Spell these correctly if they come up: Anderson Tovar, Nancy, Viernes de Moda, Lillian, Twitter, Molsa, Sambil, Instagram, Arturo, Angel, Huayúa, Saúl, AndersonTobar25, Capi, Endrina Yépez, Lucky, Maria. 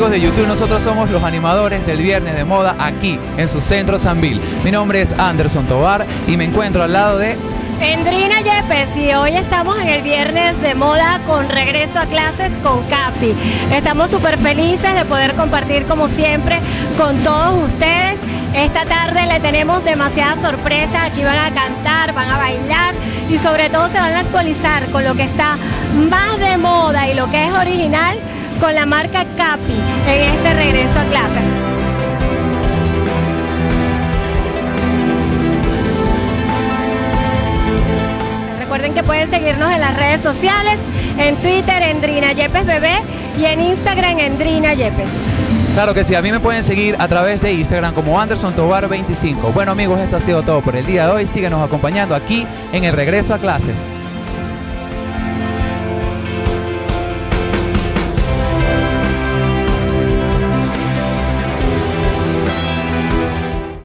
amigos de YouTube, nosotros somos los animadores del Viernes de Moda aquí en su centro Sambil. Mi nombre es Anderson Tovar y me encuentro al lado de Endrina Yépez, y hoy estamos en el Viernes de Moda con regreso a clases con Capi. Estamos súper felices de poder compartir como siempre con todos ustedes. Esta tarde le tenemos demasiadas sorpresas, aquí van a cantar, van a bailar y sobre todo se van a actualizar con lo que está más de moda y lo que es original con la marca Capi en este regreso a clases. Recuerden que pueden seguirnos en las redes sociales, en Twitter, Endrina Yépez Bebé, y en Instagram, Endrina Yépez. Claro que sí, a mí me pueden seguir a través de Instagram como AndersonTobar25. Bueno amigos, esto ha sido todo por el día de hoy. Síguenos acompañando aquí en el regreso a clases.